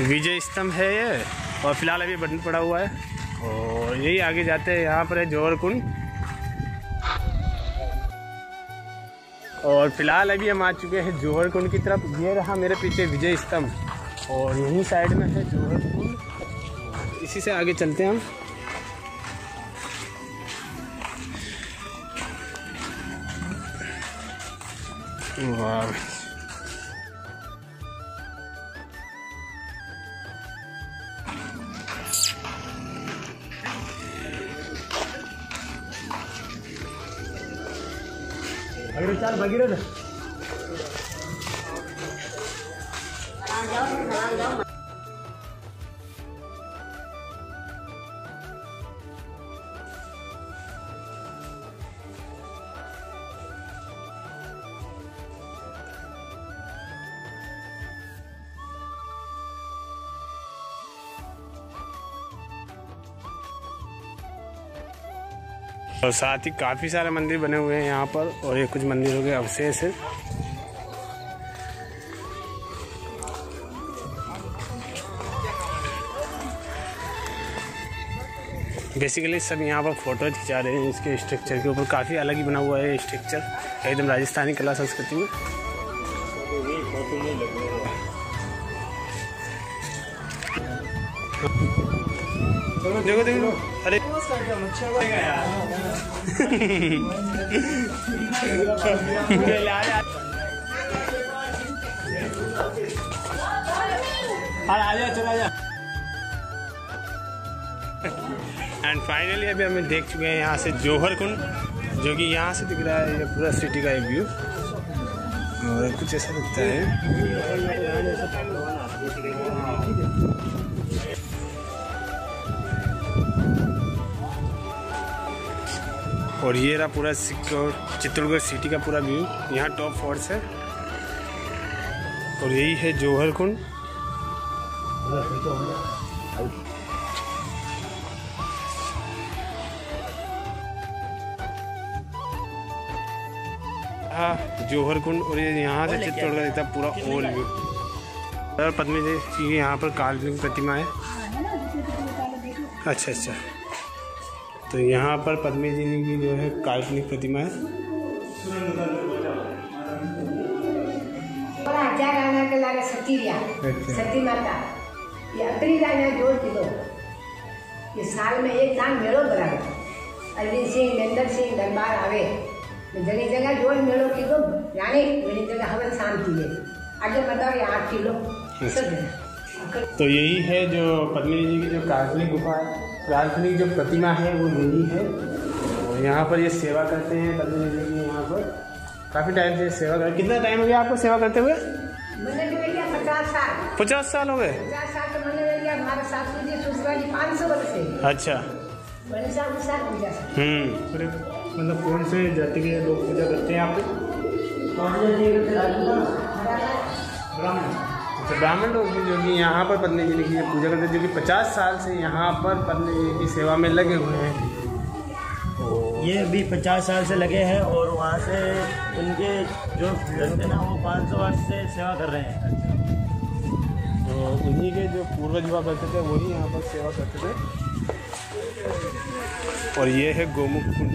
विजय स्तंभ है ये, और फिलहाल अभी बंद पड़ा हुआ है। और यही आगे जाते हैं, यहाँ पर है जौहर कुंड। और फिलहाल अभी हम आ चुके हैं जौहर कुंड की तरफ। ये रहा मेरे पीछे विजय स्तंभ और यहीं साइड में है जौहर कुंड। इसी से आगे चलते हैं हम। वाह, और साथ ही काफ़ी सारे मंदिर बने हुए हैं यहाँ पर, और ये कुछ मंदिरों के अवशेष हैं। बेसिकली सब यहाँ पर फोटो खिंचा रहे हैं। इसके स्ट्रक्चर के ऊपर काफ़ी अलग ही बना हुआ है स्ट्रक्चर, एकदम राजस्थानी कला संस्कृति में। देखो देखो, अरे एंड फाइनली अभी हमें देख चुके हैं यहाँ से जौहर कुंड, जो कि यहाँ से दिख रहा है ये पूरा सिटी का व्यू, और कुछ ऐसा दिखता है। और ये रहा पूरा चित्तौड़गढ़ सिटी का पूरा व्यू, यहाँ टॉप फोर्स है। और यही है जौहर कुंड। हाँ, जौहर कुंड, और ये यहाँ से चित्तौड़गढ़ दिखता पूरा ओल व्यू। और पद्मिनी जी की यहाँ पर काल्पनिक प्रतिमा है। अच्छा, तो यहाँ पर पद्मिनी जी की जो है काल्पनिक प्रतिमा है। सती माता ये अगली दान जोड़ किलो, ये साल में एक दान मेड़ो बनावे, अरविंद सिंह नंदन सिंह दरबार आवे, जगह जगह जोड़ मेड़ो किलो रानी मेरी जगह हवन शाम किए आगे बताओ ये 8 किलो। तो यही है जो पद्मिनी जी की जो काल्पनिक गुफा है, काल्पनिक जो प्रतिमा है वो यही है। और यहाँ पर ये सेवा करते हैं पद्मिनी जी की। यहाँ पर काफ़ी टाइम से सेवा कर, कितना टाइम हो गया आपको सेवा करते हुए? मैंने तो भैया 50 साल। 50 साल हो गए? 50 साल तो मैंने भैया, हमारे सासू जी ससुराल जी 500 वर्ष से। अच्छा, बड़े साहब के साथ पूजा। मतलब कौन से जाति के लोग पूजा करते हैं आप? ब्राह्मण। तो ब्राह्मण लोग भी जो कि यहाँ पर पद्मिनी जी की पूजा करते हैं, जो कि 50 साल से यहाँ पर पद्मिनी जी की सेवा में लगे हुए हैं। ये भी 50 साल से लगे हैं, और वहाँ से उनके जो पूर्वज हैं वो 500 वर्ष से सेवा कर रहे हैं। तो उन्हीं के जो पूर्वज हुआ करते थे वही यहाँ पर सेवा करते थे। और ये है गोमुख कुंड।